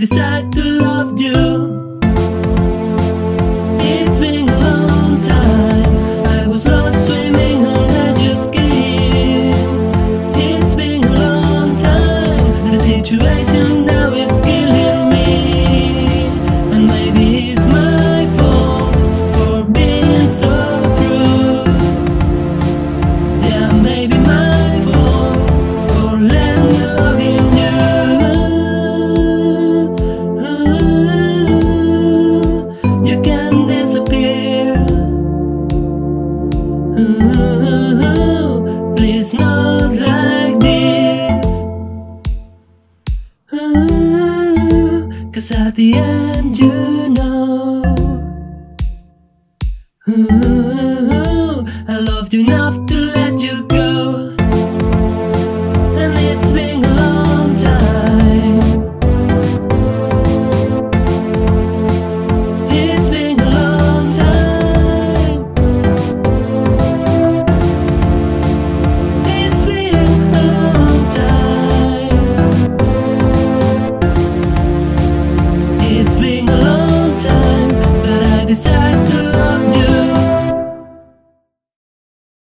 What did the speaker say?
decide to love you. It's been a long time. I was lost swimming under your skin. It's been a long time. The situation now is killing me, and maybe it's my fault for being so true. Yeah, maybe my fault for letting you. Please, not like this. Cause at the end